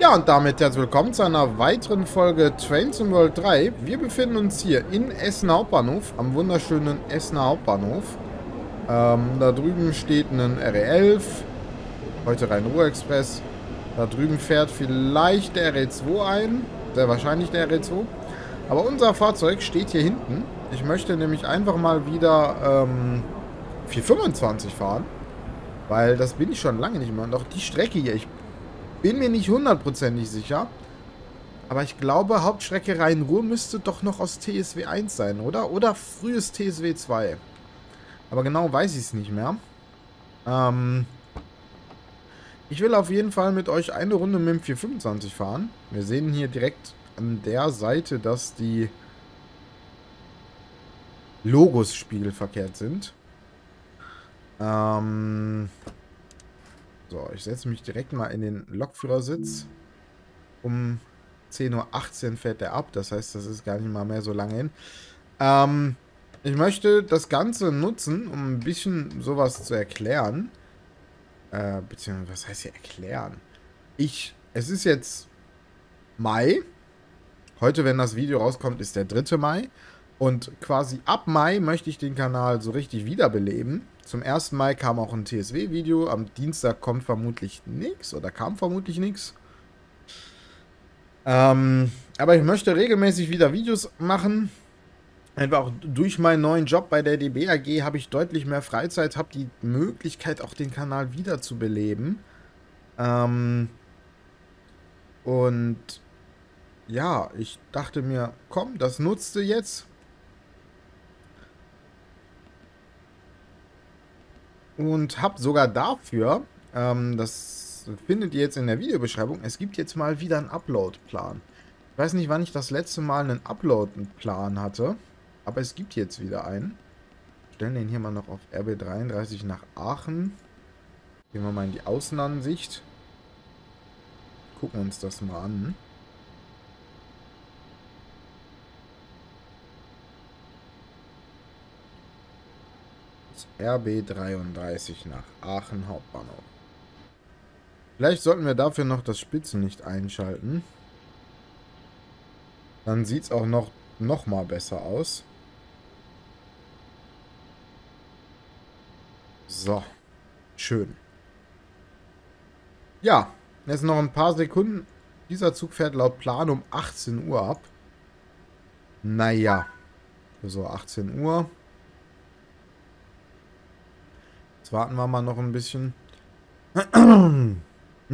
Ja, und damit herzlich willkommen zu einer weiteren Folge Train Sim World 3. Wir befinden uns hier in Essener Hauptbahnhof, am wunderschönen Essener Hauptbahnhof. Da drüben steht ein RE11, heute Rhein-Ruhr-Express. Da drüben fährt vielleicht der RE2 ein, sehr wahrscheinlich der RE2. Aber unser Fahrzeug steht hier hinten. Ich möchte nämlich einfach mal wieder 425 fahren, weil das bin ich schon lange nicht mehr. Und auch die Strecke hier, ich bin mir nicht hundertprozentig sicher, aber ich glaube, Hauptstrecke Rhein-Ruhr müsste doch noch aus TSW 1 sein, oder? Oder frühes TSW 2. Aber genau weiß ich es nicht mehr. Ich will auf jeden Fall mit euch eine Runde mit dem 425 fahren. Wir sehen hier direkt an der Seite, dass die Logos spiegelverkehrt sind. So, ich setze mich direkt mal in den Lokführersitz. Um 10:18 Uhr fährt er ab. Das heißt, das ist gar nicht mal mehr so lange hin. Ich möchte das Ganze nutzen, um ein bisschen sowas zu erklären. Beziehungsweise, was heißt hier erklären? Es ist jetzt Mai. Heute, wenn das Video rauskommt, ist der 3. Mai. Und quasi ab Mai möchte ich den Kanal so richtig wiederbeleben. Zum 1. Mai kam auch ein TSW-Video. Am Dienstag kommt vermutlich nichts oder kam vermutlich nichts. Aber ich möchte regelmäßig wieder Videos machen. Einfach auch durch meinen neuen Job bei der DBAG habe ich deutlich mehr Freizeit, habe die Möglichkeit, auch den Kanal wieder zu beleben. Und ja, ich dachte mir, komm, das nutzt du jetzt. Und hab sogar dafür, das findet ihr jetzt in der Videobeschreibung, es gibt jetzt mal wieder einen Upload-Plan. Ich weiß nicht, wann ich das letzte Mal einen Upload-Plan hatte, aber es gibt jetzt wieder einen. Stellen den hier mal noch auf RB33 nach Aachen. Gehen wir mal in die Außenansicht. Gucken uns das mal an. RB33 nach Aachen Hauptbahnhof. Vielleicht sollten wir dafür noch das Spitzenlicht einschalten. Dann sieht es auch noch mal besser aus. So. Schön. Ja, jetzt noch ein paar Sekunden. Dieser Zug fährt laut Plan um 18 Uhr ab. Naja. So, 18 Uhr. Warten wir mal noch ein bisschen. Ne,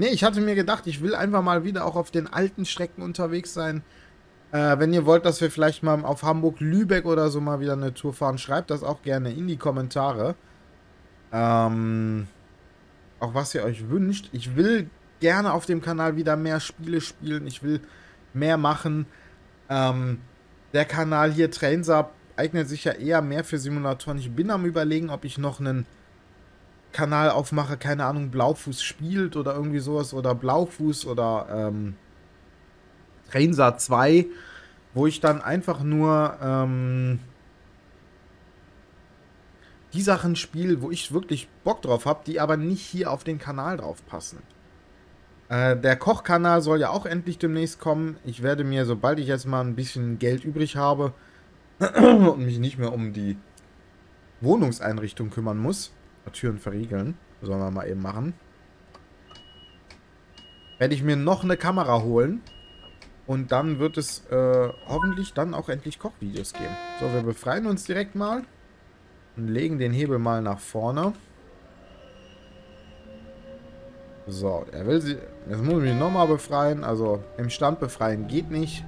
ich hatte mir gedacht, ich will einfach mal wieder auch auf den alten Strecken unterwegs sein. Wenn ihr wollt, dass wir vielleicht mal auf Hamburg-Lübeck oder so mal wieder eine Tour fahren, schreibt das auch gerne in die Kommentare. Auch was ihr euch wünscht. Ich will gerne auf dem Kanal wieder mehr Spiele spielen. Ich will mehr machen. Der Kanal hier, Trainsup, eignet sich ja eher mehr für Simulatoren. Ich bin am Überlegen, ob ich noch einen Kanal aufmache, keine Ahnung, Blaufuß spielt oder irgendwie sowas oder Blaufuß oder Trainsa 2, wo ich dann einfach nur die Sachen spiele, wo ich wirklich Bock drauf habe, die aber nicht hier auf den Kanal drauf passen. Der Kochkanal soll ja auch endlich demnächst kommen. Ich werde mir, sobald ich jetzt mal ein bisschen Geld übrig habe und mich nicht mehr um die Wohnungseinrichtung kümmern muss, Türen verriegeln, sollen wir mal eben machen. Werde ich mir noch eine Kamera holen und dann wird es hoffentlich dann auch endlich Kochvideos geben. So, wir befreien uns direkt mal und legen den Hebel mal nach vorne. So, er will sie. Jetzt muss ich mich nochmal befreien. Also im Stand befreien geht nicht.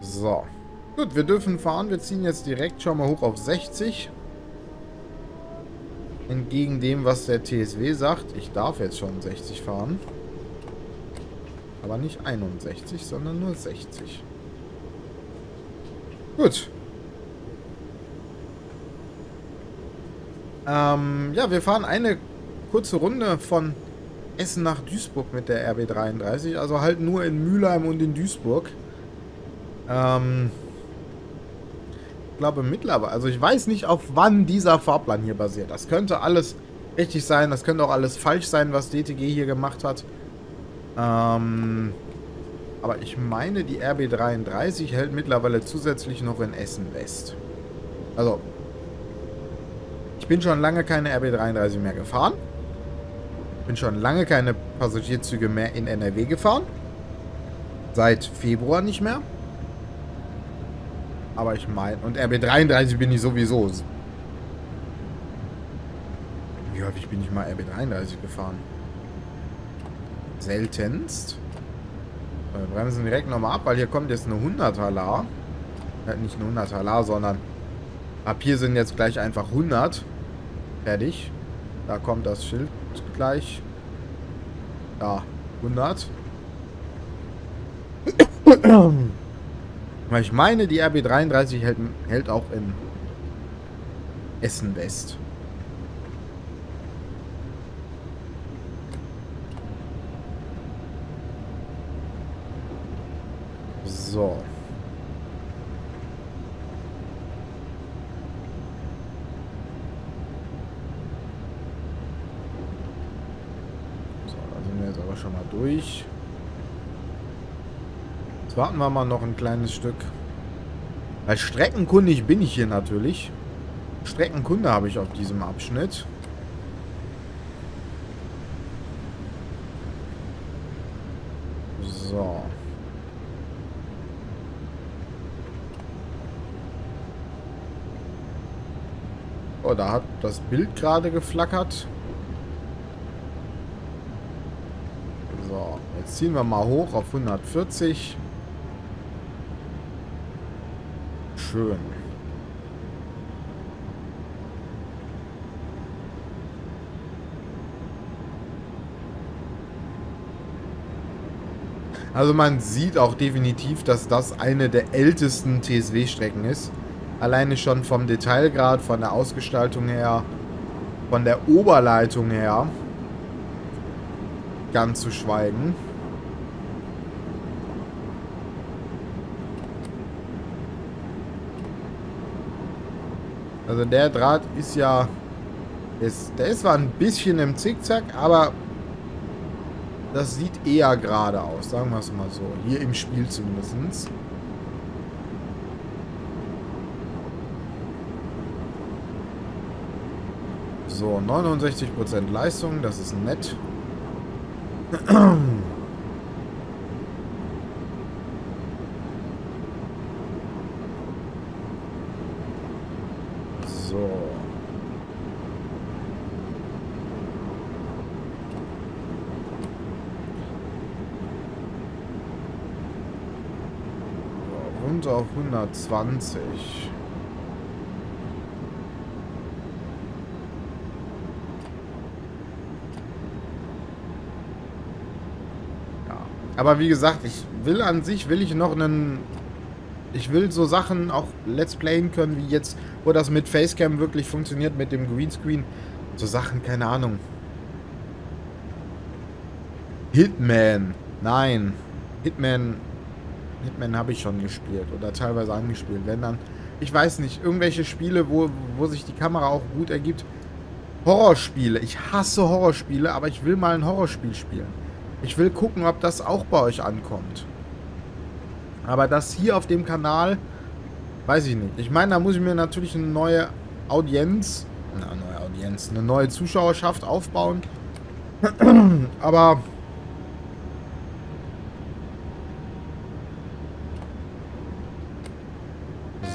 So. Gut, wir dürfen fahren. Wir ziehen jetzt direkt schon mal hoch auf 60. Entgegen dem, was der TSW sagt, ich darf jetzt schon 60 fahren. Aber nicht 61, sondern nur 60. Gut. Ja, wir fahren eine kurze Runde von Essen nach Duisburg mit der RB33. Also halt nur in Mülheim und in Duisburg. Ich glaube mittlerweile, also ich weiß nicht, auf wann dieser Fahrplan hier basiert. Das könnte alles richtig sein, das könnte auch alles falsch sein, was DTG hier gemacht hat. Aber ich meine, die RB33 hält mittlerweile zusätzlich noch in Essen West. Also, ich bin schon lange keine RB33 mehr gefahren. Bin schon lange keine Passagierzüge mehr in NRW gefahren. Seit Februar nicht mehr. Aber ich meine, und RB33 bin ich sowieso. Wie häufig bin ich mal RB33 gefahren? Seltenst. Wir bremsen direkt nochmal ab, weil hier kommt jetzt eine 100er-La. Nicht eine 100er-La, sondern ab hier sind jetzt gleich einfach 100. Fertig. Da kommt das Schild gleich. Da, 100. Weil ich meine, die RB33 hält auch in Essen West. So. So, da sind wir jetzt aber schon mal durch. Jetzt warten wir mal noch ein kleines Stück. Weil streckenkundig bin ich hier natürlich. Streckenkunde habe ich auf diesem Abschnitt. So. Oh, da hat das Bild gerade geflackert. So, jetzt ziehen wir mal hoch auf 140. Schön. Also man sieht auch definitiv, dass das eine der ältesten TSW-Strecken ist. Alleine schon vom Detailgrad, von der Ausgestaltung her, von der Oberleitung her, ganz zu schweigen. Also der Draht ist ja, der ist zwar ein bisschen im Zickzack, aber das sieht eher gerade aus, sagen wir es mal so, hier im Spiel zumindest. So, 69% Leistung, das ist nett. So. Runter auf 120. Aber wie gesagt, ich will so Sachen auch Let's Playen können, wie jetzt, wo das mit Facecam wirklich funktioniert, mit dem Greenscreen. So Sachen, keine Ahnung. Hitman. Nein. Hitman habe ich schon gespielt oder teilweise angespielt. Wenn dann, ich weiß nicht, irgendwelche Spiele, wo sich die Kamera auch gut ergibt. Horrorspiele. Ich hasse Horrorspiele, aber ich will mal ein Horrorspiel spielen. Ich will gucken, ob das auch bei euch ankommt. Aber das hier auf dem Kanal, weiß ich nicht. Ich meine, da muss ich mir natürlich eine neue Audienz, eine neue Zuschauerschaft aufbauen. Aber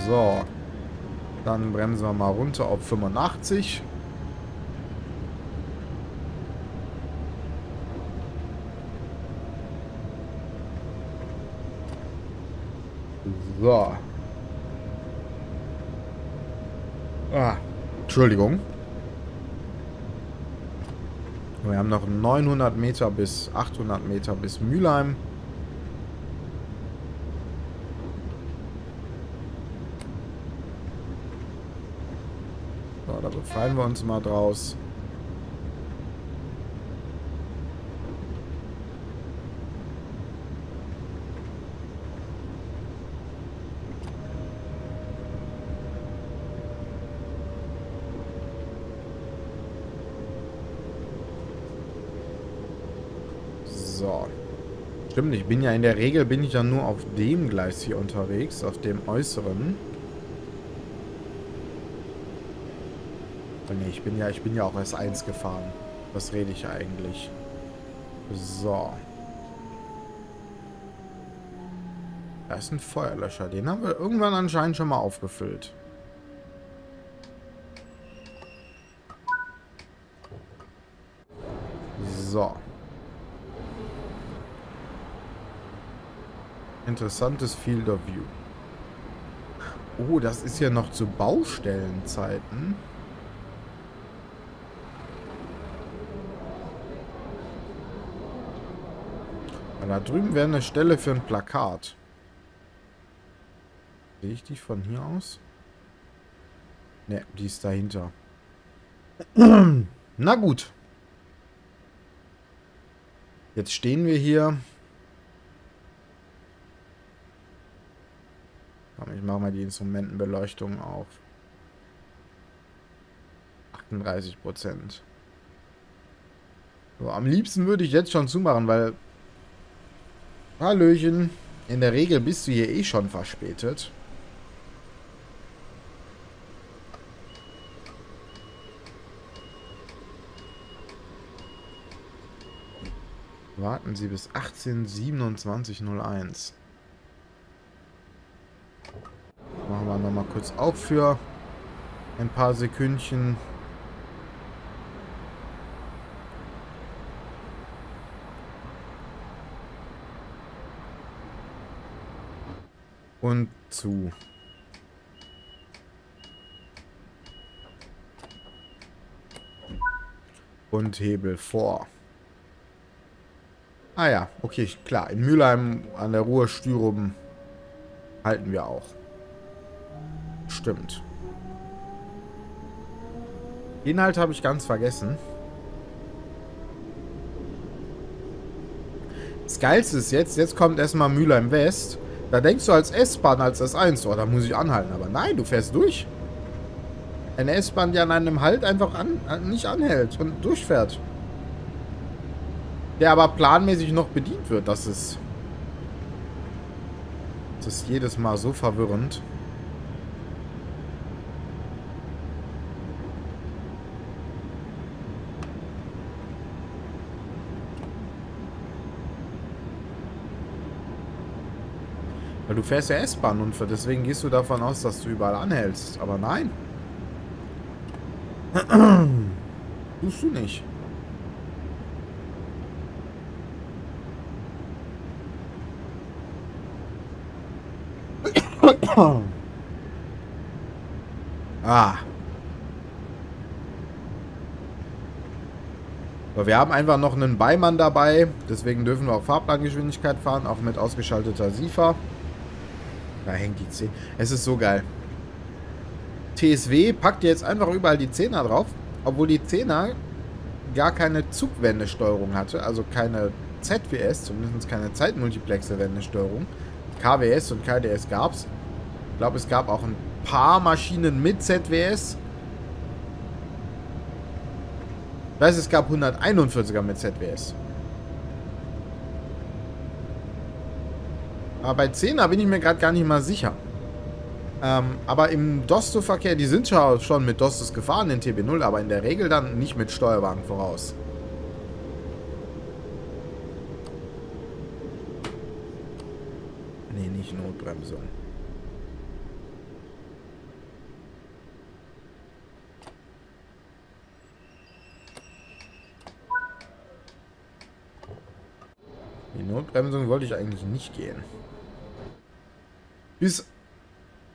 so, dann bremsen wir mal runter auf 85. So. Ah, Entschuldigung. Wir haben noch 900 Meter bis 800 Meter bis Mülheim. So, da befreien wir uns mal draus. So, Stimmt, ich bin ja in der Regel dann nur auf dem Gleis hier unterwegs, auf dem äußeren. Nee, ich bin ja auch S1 gefahren. Was rede ich eigentlich? So. Da ist ein Feuerlöscher. Den haben wir irgendwann anscheinend schon mal aufgefüllt. So. Interessantes Field of View. Oh, das ist ja noch zu Baustellenzeiten. Und da drüben wäre eine Stelle für ein Plakat. Sehe ich die von hier aus? Ne, die ist dahinter. Na gut. Jetzt stehen wir hier. Ich mache mal die Instrumentenbeleuchtung auf. 38%. So, am liebsten würde ich jetzt schon zumachen, weil... Hallöchen. In der Regel bist du hier eh schon verspätet. Warten Sie bis 18:27:01. Machen wir nochmal kurz auf für ein paar Sekündchen. Und zu. Und Hebel vor. Ah ja, okay, klar. In Mülheim an der Ruhr, Styrum halten wir auch. Stimmt. Den halt habe ich ganz vergessen. Das Geilste ist jetzt, kommt erstmal Mülheim West. Da denkst du als S-Bahn, als S1, oh, da muss ich anhalten. Aber nein, du fährst durch. Eine S-Bahn, die an einem Halt einfach nicht anhält und durchfährt. Der aber planmäßig noch bedient wird. Das ist jedes Mal so verwirrend. Du fährst ja S-Bahn und deswegen gehst du davon aus, dass du überall anhältst. Aber nein. Tust du nicht. Ah. Aber wir haben einfach noch einen Beimann dabei. Deswegen dürfen wir auf Fahrplangeschwindigkeit fahren, auch mit ausgeschalteter Sifa. Da hängt die 10. Es ist so geil. TSW packt jetzt einfach überall die 10er drauf, obwohl die 10er gar keine Zugwendesteuerung hatte, also keine ZWS, zumindest keine zeitmultiplexe Wendesteuerung. KWS und KDS gab es. Ich glaube, es gab auch ein paar Maschinen mit ZWS. Ich weiß, es gab 141er mit ZWS. Aber bei 10er bin ich mir gerade gar nicht mal sicher. Aber im Dosto-Verkehr, die sind ja schon mit Dostos gefahren, den TB0, aber in der Regel dann nicht mit Steuerwagen voraus. Nee, nicht Notbremsung. Die Notbremsung wollte ich eigentlich nicht gehen. Bis...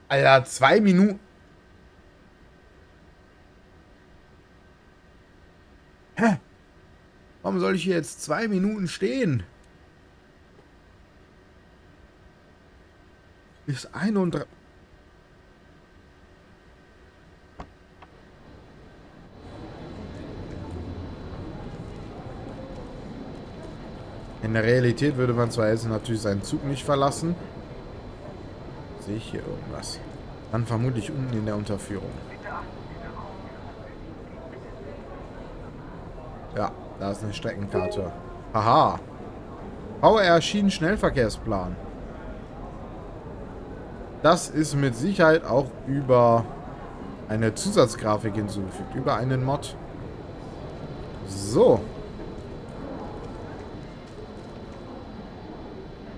Alter, 2 Minuten... Hä? Warum soll ich hier jetzt 2 Minuten stehen? Bis 31... In der Realität würde man zwar jetzt natürlich seinen Zug nicht verlassen. Sehe ich hier irgendwas? Dann vermutlich unten in der Unterführung. Ja, da ist eine Streckenkarte. Haha. VR-Schienen-Schnellverkehrsplan. Das ist mit Sicherheit auch über eine Zusatzgrafik hinzugefügt, über einen Mod. So.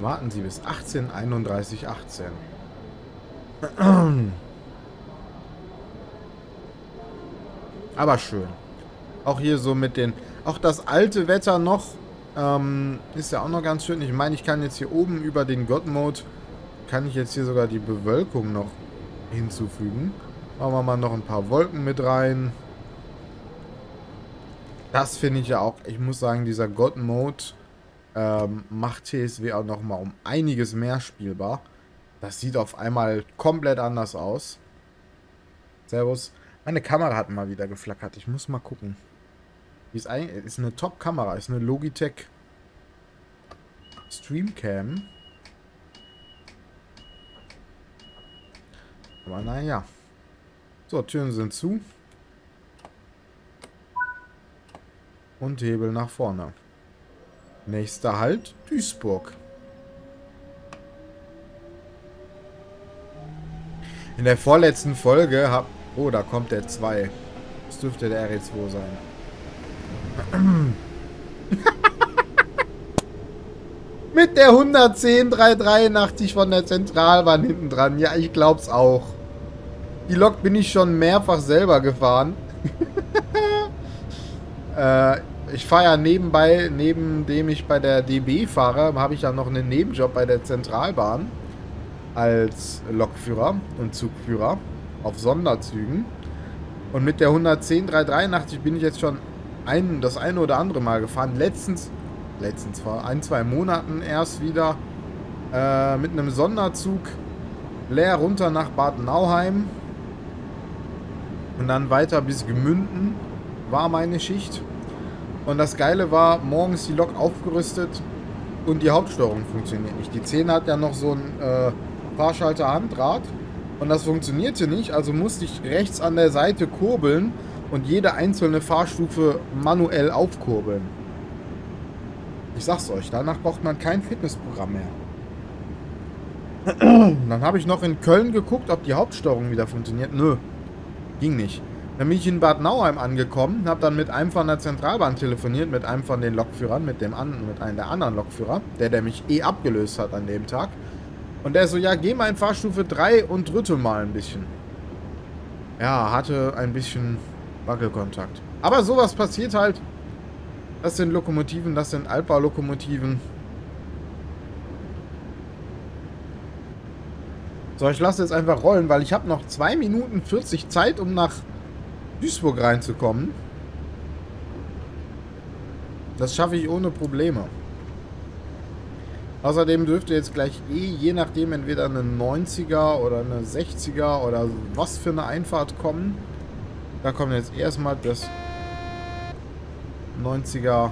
Warten Sie bis 18:31:18. Aber schön. Auch hier so mit den... Auch das alte Wetter noch ist ja auch noch ganz schön. Ich meine, ich kann jetzt hier oben über den God Mode... Kann ich jetzt hier sogar die Bewölkung noch hinzufügen. Machen wir mal noch ein paar Wolken mit rein. Das finde ich ja auch... Ich muss sagen, dieser God Mode... macht TSW auch nochmal um einiges mehr spielbar. Das sieht auf einmal komplett anders aus. Servus. Meine Kamera hat mal wieder geflackert. Ich muss mal gucken. Die ist, ist eine Top-Kamera. Ist eine Logitech Streamcam. Aber naja. So, Türen sind zu. Und Hebel nach vorne. Nächster Halt, Duisburg. In der vorletzten Folge hab... Oh, da kommt der 2. Das dürfte der RE2 sein. Mit der 110.383 von der Zentralbahn hinten dran. Ja, ich glaub's auch. Die Lok bin ich schon mehrfach selber gefahren. Ich fahre ja nebenbei, neben dem ich bei der DB fahre, habe ich ja noch einen Nebenjob bei der Zentralbahn als Lokführer und Zugführer auf Sonderzügen. Und mit der 110.383 bin ich jetzt schon das eine oder andere Mal gefahren. Letztens vor ein, zwei Monaten erst wieder mit einem Sonderzug leer runter nach Bad Nauheim und dann weiter bis Gemünden war meine Schicht. Und das Geile war, morgens die Lok aufgerüstet und die Hauptsteuerung funktioniert nicht. Die 10 hat ja noch so ein Fahrschalter-Handrad und das funktionierte nicht. Also musste ich rechts an der Seite kurbeln und jede einzelne Fahrstufe manuell aufkurbeln. Ich sag's euch, danach braucht man kein Fitnessprogramm mehr. Dann habe ich noch in Köln geguckt, ob die Hauptsteuerung wieder funktioniert. Nö, ging nicht. Dann bin ich in Bad Nauheim angekommen, habe dann mit einem von der Zentralbahn telefoniert, mit einem von den Lokführern, mit einem der anderen Lokführer, der mich eh abgelöst hat an dem Tag. Und der so, ja, geh mal in Fahrstufe 3 und rüttel mal ein bisschen. Ja, hatte ein bisschen Wackelkontakt. Aber sowas passiert halt. Das sind Lokomotiven, das sind Altbaulokomotiven. So, ich lasse jetzt einfach rollen, weil ich habe noch 2:40 Zeit, um nach Duisburg reinzukommen. Das schaffe ich ohne Probleme. Außerdem dürfte jetzt gleich je nachdem entweder eine 90er oder eine 60er oder was für eine Einfahrt kommen. Da kommt jetzt erstmal das 90er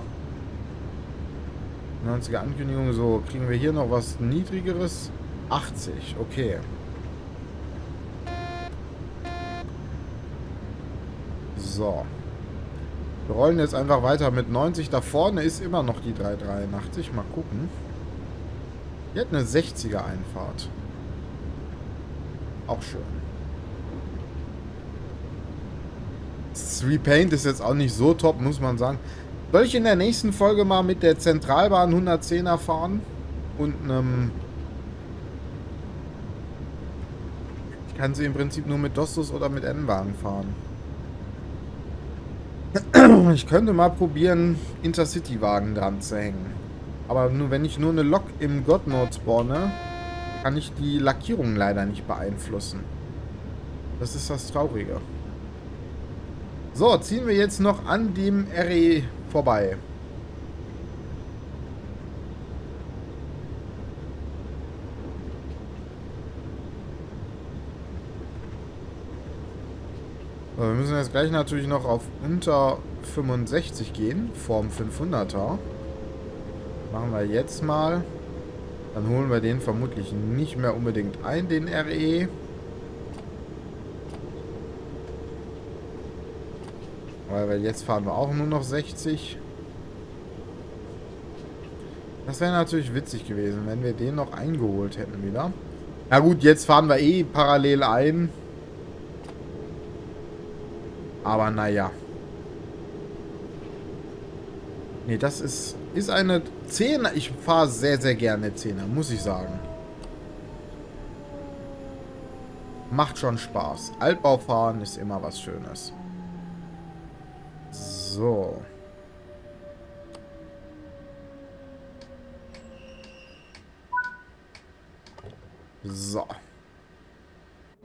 Ankündigung. So, kriegen wir hier noch was Niedrigeres? 80, okay. So. Wir rollen jetzt einfach weiter mit 90. Da vorne ist immer noch die 383. Mal gucken. Die hat eine 60er Einfahrt. Auch schön. Das Repaint ist jetzt auch nicht so top, muss man sagen. Soll ich in der nächsten Folge mal mit der Zentralbahn 110er fahren? Und einem... Ich kann sie im Prinzip nur mit Dostos oder mit N-Wagen fahren. Ich könnte mal probieren, Intercity-Wagen dran zu hängen. Aber nur wenn ich nur eine Lok im God Mode spawne, kann ich die Lackierung leider nicht beeinflussen. Das ist das Traurige. So, ziehen wir jetzt noch an dem RE vorbei. Wir müssen jetzt gleich natürlich noch auf unter 65 gehen, vorm 500er. Machen wir jetzt mal. Dann holen wir den vermutlich nicht mehr unbedingt ein, den RE. Weil jetzt fahren wir auch nur noch 60. Das wäre natürlich witzig gewesen, wenn wir den noch eingeholt hätten wieder. Na gut, jetzt fahren wir eh parallel ein. Aber naja. Ne, das ist eine 10er. Ich fahre sehr, sehr gerne 10er, muss ich sagen. Macht schon Spaß. Altbaufahren ist immer was Schönes. So. So.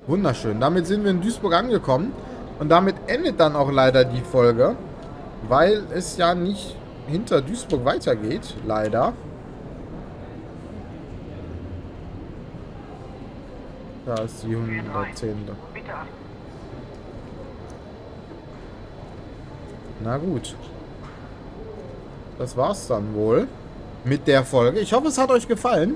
Wunderschön. Damit sind wir in Duisburg angekommen. Und damit endet dann auch leider die Folge. Weil es ja nicht hinter Duisburg weitergeht. Leider. Da ist die 110. Na gut. Das war's dann wohl mit der Folge. Ich hoffe, es hat euch gefallen.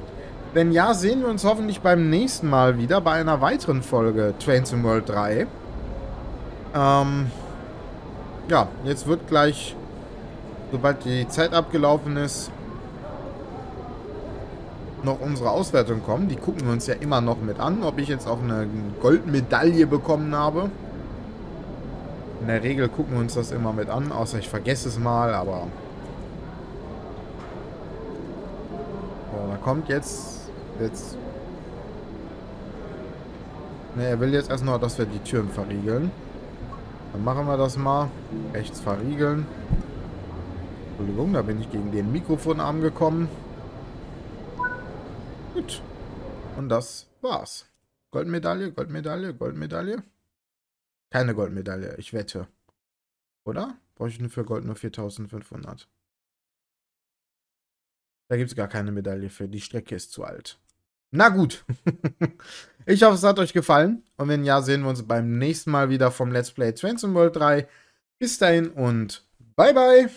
Wenn ja, sehen wir uns hoffentlich beim nächsten Mal wieder bei einer weiteren Folge Train Sim World 3. Ja, jetzt wird gleich, sobald die Zeit abgelaufen ist, noch unsere Auswertung kommen. Die gucken wir uns ja immer noch mit an, ob ich jetzt auch eine Goldmedaille bekommen habe. In der Regel gucken wir uns das immer mit an, außer ich vergesse es mal, aber... So, da kommt jetzt... Ne, er will jetzt erst noch, dass wir die Türen verriegeln. Dann machen wir das mal. Rechts verriegeln. Entschuldigung, da bin ich gegen den Mikrofonarm gekommen. Gut. Und das war's. Goldmedaille, Goldmedaille, Goldmedaille. Keine Goldmedaille, ich wette. Oder? Brauche ich für Gold nur 4.500. Da gibt es gar keine Medaille für. Die Strecke ist zu alt. Na gut. Ich hoffe, es hat euch gefallen. Und wenn ja, sehen wir uns beim nächsten Mal wieder vom Let's Play Train Sim World 3. Bis dahin und bye bye.